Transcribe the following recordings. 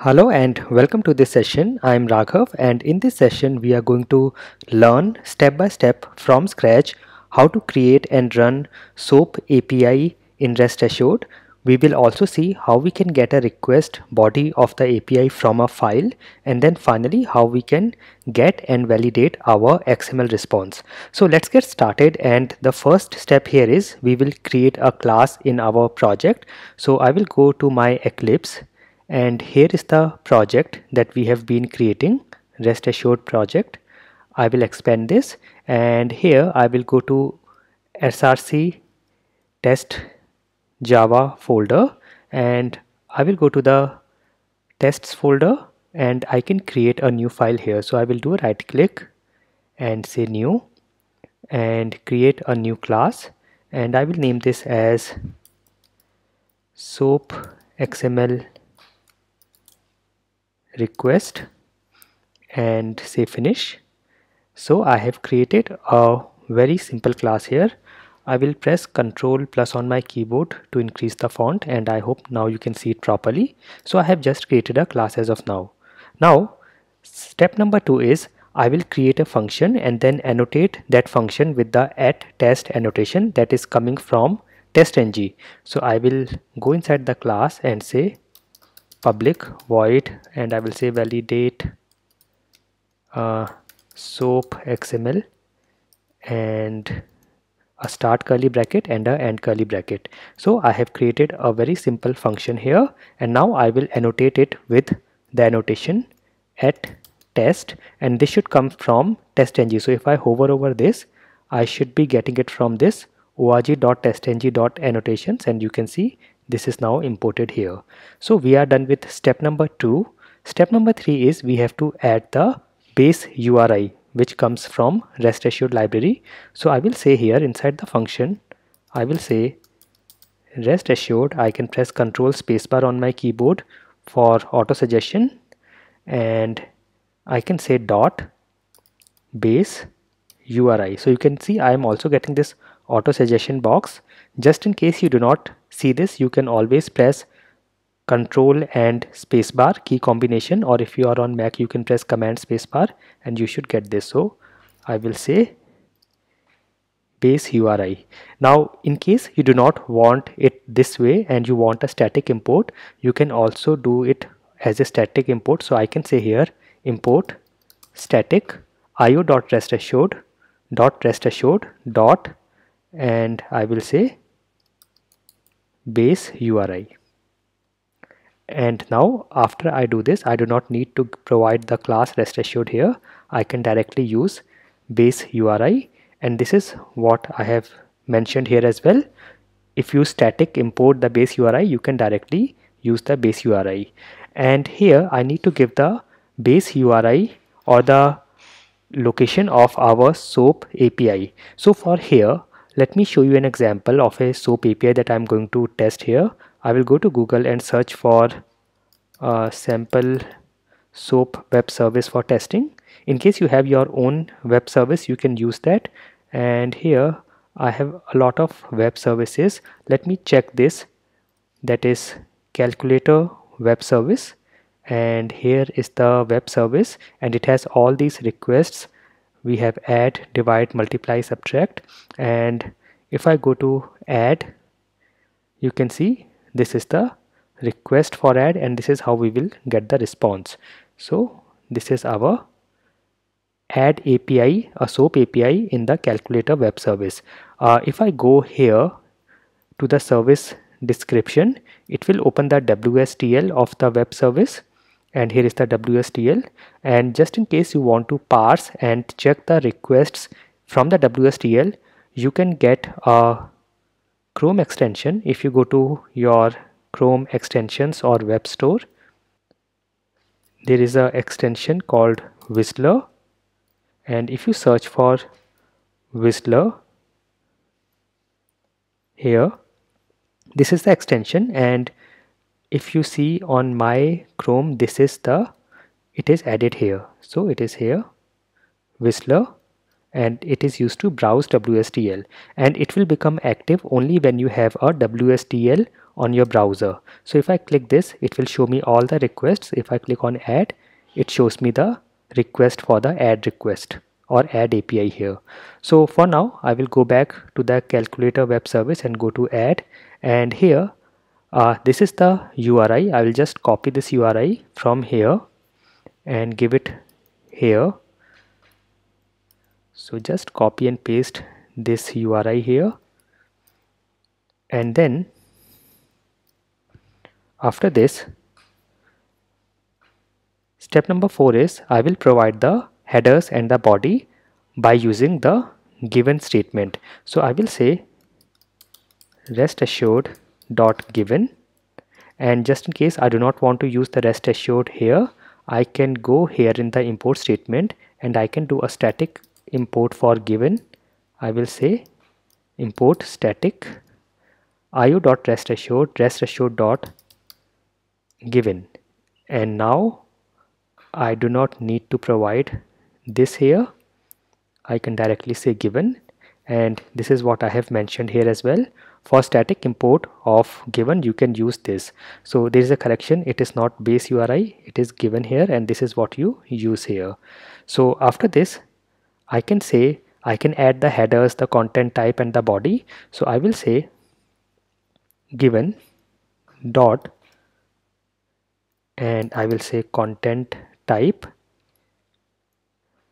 Hello and welcome to this session. I am Raghav, and in this session we are going to learn step by step from scratch how to create and run SOAP API in REST Assured. We will also see how we can get a request body of the API from a file, and then finally how we can get and validate our XML response. So let's get started, and the first step here is we will create a class in our project. So I will go to my Eclipse. And here is the project that we have been creating, REST Assured project. I will expand this, and here I will go to src test java folder, and I will go to the tests folder, and I can create a new file here. So I will do a right click and say new and create a new class, and I will name this as SOAP XML request and say finish. So I have created a very simple class here. I will press Ctrl+ on my keyboard to increase the font, and I hope now you can see it properly. So I have just created a class as of now. Now step number 2 is I will create a function and then annotate that function with the @test annotation that is coming from TestNG. So I will go inside the class and say public void, and I will say validate SOAP XML and a start curly bracket and a end curly bracket. So I have created a very simple function here, and now I will annotate it with the annotation @test, and this should come from TestNG. So if I hover over this, I should be getting it from this org.testng.annotations, and you can see this is now imported here. So we are done with step number 2. Step number 3 is we have to add the base URI which comes from REST Assured library. So I will say here inside the function, I will say REST Assured. I can press Ctrl spacebar on my keyboard for auto suggestion, and I can say dot base URI. So you can see I am also getting this auto suggestion box. Just in case you do not see this, you can always press Ctrl and spacebar key combination, or if you are on Mac you can press Command spacebar, and you should get this. So I will say base URI. Now in case you do not want it this way and you want a static import, you can also do it as a static import. So I can say here import static io.restassured.restassured. And I will say base URI. And now after I do this, I do not need to provide the class REST Assured here. I can directly use base URI, and this is what I have mentioned here as well. If you static import the base URI, you can directly use the base URI. And here I need to give the base URI or the location of our SOAP API. So for here, let me show you an example of a SOAP API that I'm going to test here. I will go to Google and search for sample SOAP web service for testing. In case you have your own web service, you can use that. And here I have a lot of web services. Let me check this. That is calculator web service. And here is the web service, and it has all these requests. We have add, divide, multiply, subtract, and if I go to add, you can see this is the request for add, and this is how we will get the response. So this is our add API, a SOAP API in the calculator web service. If I go here to the service description, it will open the WSDL of the web service. And here is the WSDL, and just in case you want to parse and check the requests from the WSDL, you can get a Chrome extension. If you go to your Chrome extensions or web store, there is an extension called Whistler, and if you search for Whistler here, this is the extension. And if you see on my Chrome, this is the, it is added here. So it is here, Whistler, and it is used to browse WSDL, and it will become active only when you have a WSDL on your browser. So if I click this, it will show me all the requests. If I click on add, it shows me the request for the add request or add API here. So for now, I will go back to the calculator web service and go to add, and here this is the URI. I will just copy this URI from here and give it here. So just copy and paste this URI here, and then after this, step number 4 is I will provide the headers and the body by using the given statement. So I will say rest assured dot given, and just in case I do not want to use the rest assured here, I can go here in the import statement and I can do a static import for given. I will say import static IO.RestAssured dot given, and now I do not need to provide this here. I can directly say given, and this is what I have mentioned here as well. For static import of given, you can use this. So there is a correction, it is not base URI, it is given here, and this is what you use here. So after this, I can say I can add the headers, the content type and the body. So I will say given dot, and I will say content type,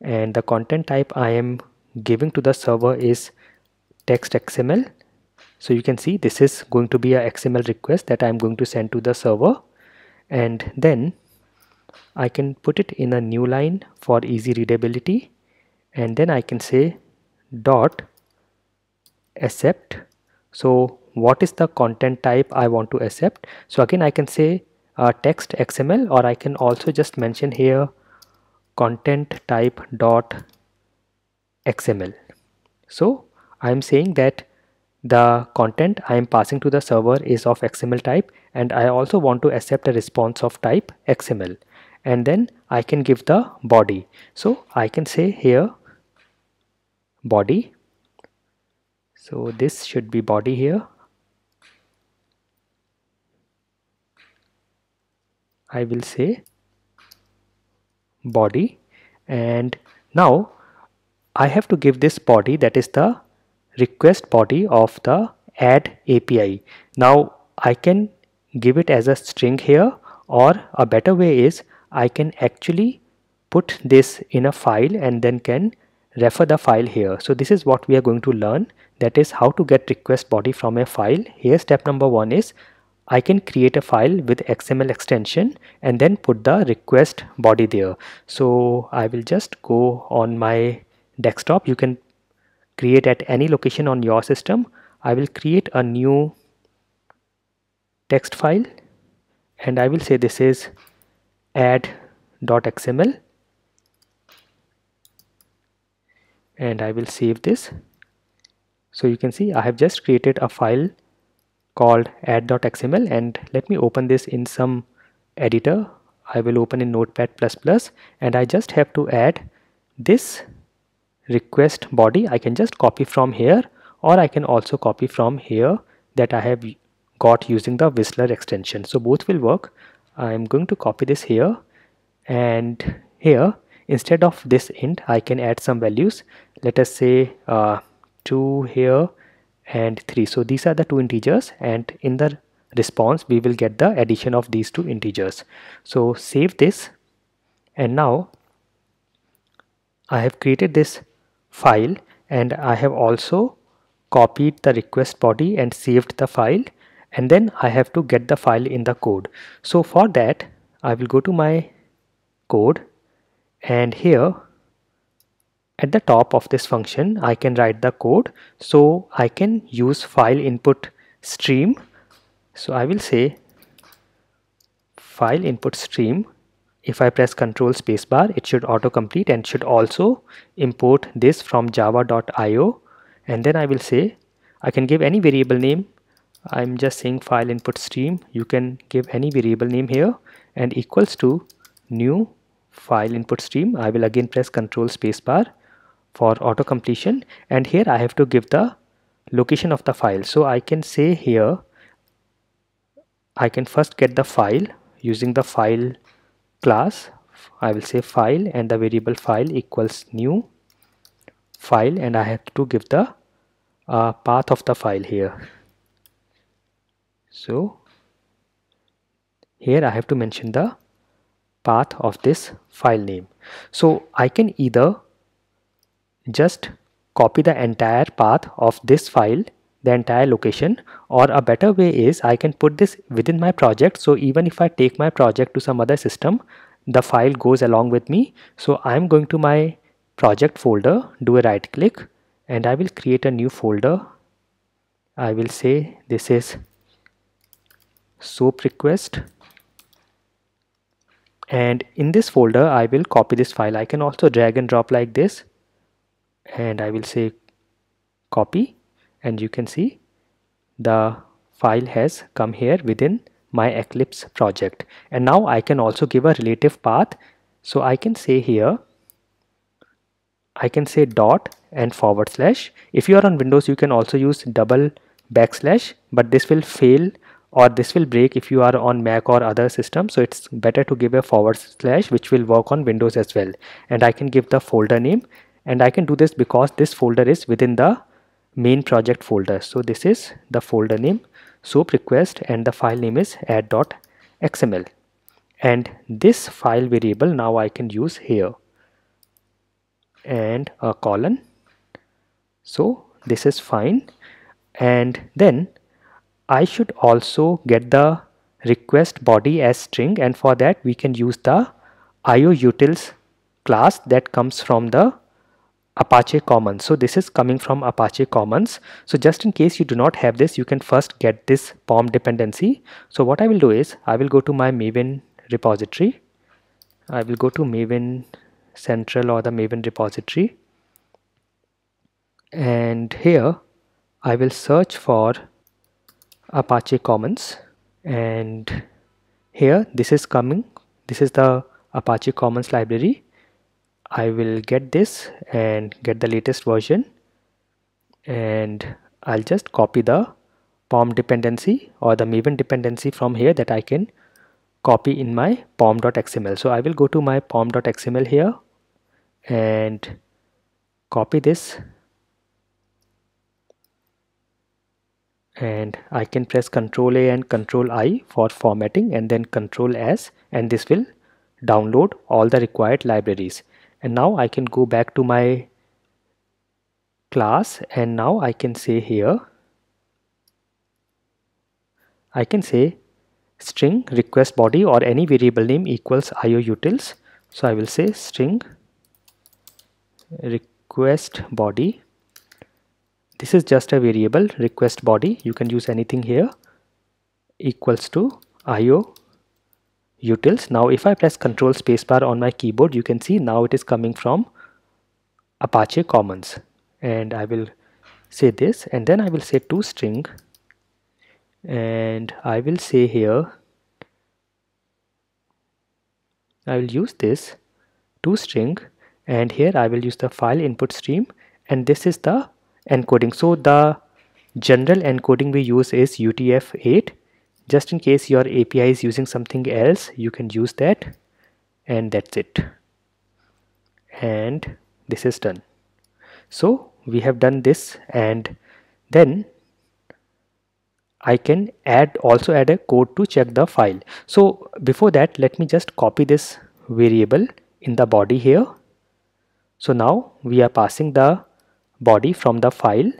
and the content type I am giving to the server is text XML. So you can see this is going to be a XML request that I am going to send to the server, and then I can put it in a new line for easy readability, and then I can say dot accept. So what is the content type I want to accept? So again I can say text XML, or I can also just mention here content type dot XML. So I am saying that the content I am passing to the server is of XML type, and I also want to accept a response of type XML, and then I can give the body. So I can say here body, so this should be body here. I will say body, and now I have to give this body, that is the request body of the add API. Now I can give it as a string here, or a better way is I can actually put this in a file and then can refer the file here. So this is what we are going to learn, that is how to get request body from a file. Here step number 1 is I can create a file with XML extension and then put the request body there. So I will just go on my desktop. You can create at any location on your system. I will create a new text file, and I will say this is add.xml, and I will save this. So you can see I have just created a file called add.xml, and let me open this in some editor. I will open in Notepad++, and I just have to add this request body. I can just copy from here, or I can also copy from here that I have got using the Whistler extension. So both will work. I am going to copy this here, and here instead of this int I can add some values. Let us say 2 here and 3. So these are the 2 integers, and in the response we will get the addition of these 2 integers. So save this, and now I have created this file, and I have also copied the request body and saved the file, and then I have to get the file in the code. So for that I will go to my code, and here at the top of this function I can write the code. So I can use file input stream. So I will say file input stream. If I press Ctrl spacebar, it should autocomplete and should also import this from java.io, and then I will say I can give any variable name. I'm just saying file input stream. You can give any variable name here, and equals to new file input stream. I will again press Ctrl spacebar for auto completion, and here I have to give the location of the file. So I can say here I can first get the file using the file class. I will say file and the variable file equals new file, and I have to give the path of the file here. So here I have to mention the path of this file name. So I can either just copy the entire path of this file, the entire location, or a better way is I can put this within my project. So even if I take my project to some other system, the file goes along with me. So I'm going to my project folder, do a right click, and I will create a new folder. I will say this is SOAP request, and in this folder I will copy this file. I can also drag and drop like this, and I will say copy, and you can see the file has come here within my Eclipse project. And now I can also give a relative path. So I can say here, I can say dot and forward slash. If you are on Windows, you can also use double backslash, but this will fail or this will break if you are on Mac or other system. So it's better to give a forward slash, which will work on Windows as well. And I can give the folder name, and I can do this because this folder is within the main project folder. So this is the folder name, SOAP request, and the file name is add.xml, and this file variable now I can use here, and a colon. So this is fine. And then I should also get the request body as string, and for that we can use the IOUtils class that comes from the Apache Commons. So this is coming from Apache Commons. So just in case you do not have this, you can first get this POM dependency. So what I will do is I will go to my Maven repository. I will go to Maven Central or the Maven repository, and here I will search for Apache Commons, and here this is coming. This is the Apache Commons library. I will get this and get the latest version, and I'll just copy the POM dependency or the Maven dependency from here that I can copy in my pom.xml. So I will go to my pom.xml here and copy this, and I can press Ctrl A and Ctrl I for formatting, and then Ctrl S, and this will download all the required libraries. And now I can go back to my class, and now I can say here, I can say string request body or any variable name equals IOUtils. So I will say string request body. This is just a variable, request body. You can use anything here, equals to IOUtils. Now if I press Ctrl spacebar on my keyboard, you can see now it is coming from Apache Commons, and I will say this, and then I will say to string, and I will say here, I will use this to string, and here I will use the file input stream, and this is the encoding. So the general encoding we use is UTF-8. Just in case your API is using something else, you can use that, and that's it. And this is done. So we have done this, and then I can also add a code to check the file. So before that, let me just copy this variable in the body here. So now we are passing the body from the file,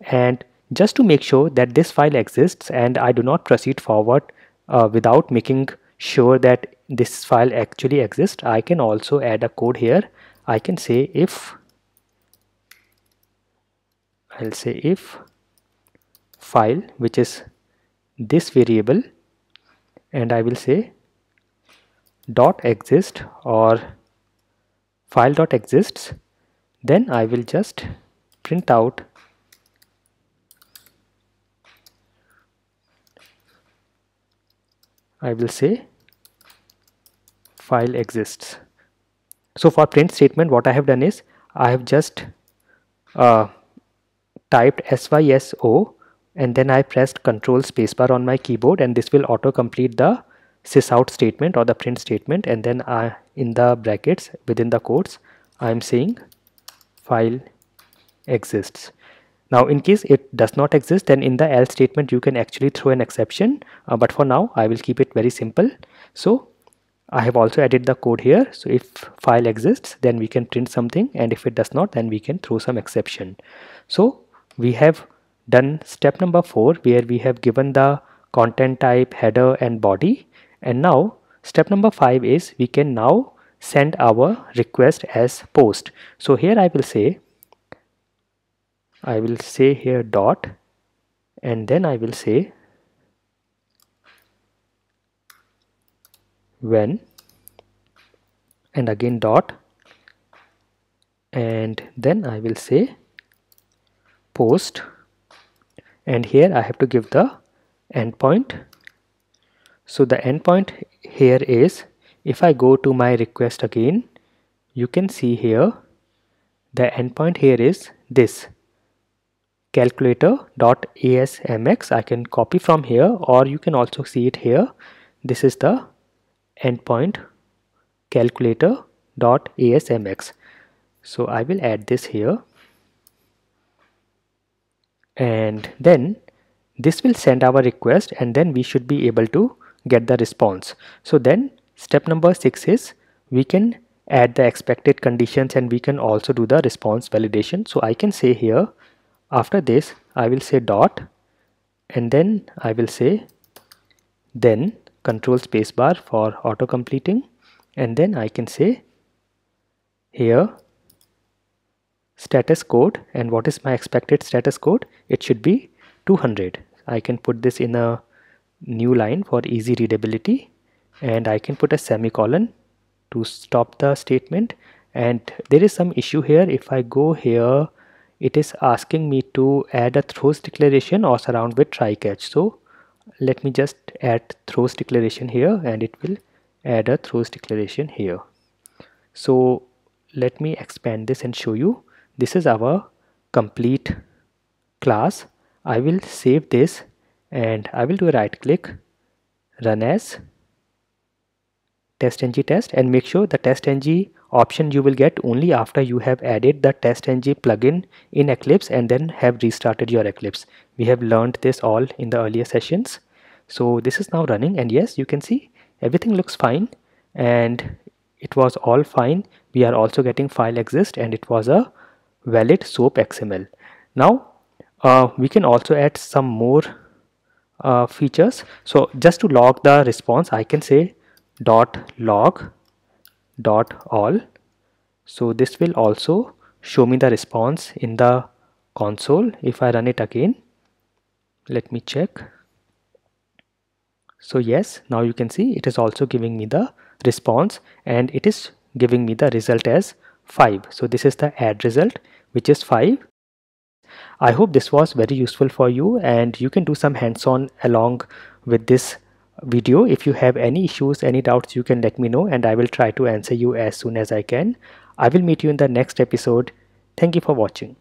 and just to make sure that this file exists and I do not proceed forward without making sure that this file actually exists, I can also add a code here. I can say if file, which is this variable, and I will say dot exist or file dot exists, then I will just print out I will say file exists. So for print statement, what I have done is I have just typed SYSO and then I pressed Control Spacebar on my keyboard, and this will auto complete the sysout statement or the print statement, and then in the brackets within the quotes I am saying file exists. Now in case it does not exist, then in the else statement you can actually throw an exception, but for now I will keep it very simple. So I have also added the code here, so if file exists then we can print something, and if it does not then we can throw some exception. So we have done step number 4 where we have given the content type, header and body, and now step number 5 is we can now send our request as post. So here I will say here dot, and then I will say when, and again dot, and then I will say post, and here I have to give the endpoint. So the endpoint here is, if I go to my request again, you can see here the endpoint here is this calculator.asmx. I can copy from here, or you can also see it here. This is the endpoint calculator.asmx. So I will add this here, and then this will send our request, and then we should be able to get the response. So then step number 6 is we can add the expected conditions, and we can also do the response validation. So I can say here, after this I will say dot, and then I will say then Control Spacebar for auto completing, and then I can say here status code, and what is my expected status code? It should be 200. I can put this in a new line for easy readability, and I can put a semicolon to stop the statement. And there is some issue here. If I go here, it is asking me to add a throws declaration or surround with try catch. So let me just add throws declaration here, and it will add a throws declaration here. So let me expand this and show you. This is our complete class. I will save this, and I will do a right click, run as TestNG test, and make sure the TestNG option you will get only after you have added the TestNG plugin in Eclipse and then have restarted your Eclipse. We have learned this all in the earlier sessions. So this is now running, and yes, you can see everything looks fine, and it was all fine. We are also getting file exist, and it was a valid SOAP XML. Now we can also add some more features. So just to log the response, I can say dot log dot all. So this will also show me the response in the console. If I run it again, let me check. So yes, now you can see it is also giving me the response, and it is giving me the result as 5. So this is the add result, which is 5. I hope this was very useful for you, and you can do some hands-on along with this video. If you have any issues, any doubts, you can let me know, and I will try to answer you as soon as I can. I will meet you in the next episode. Thank you for watching.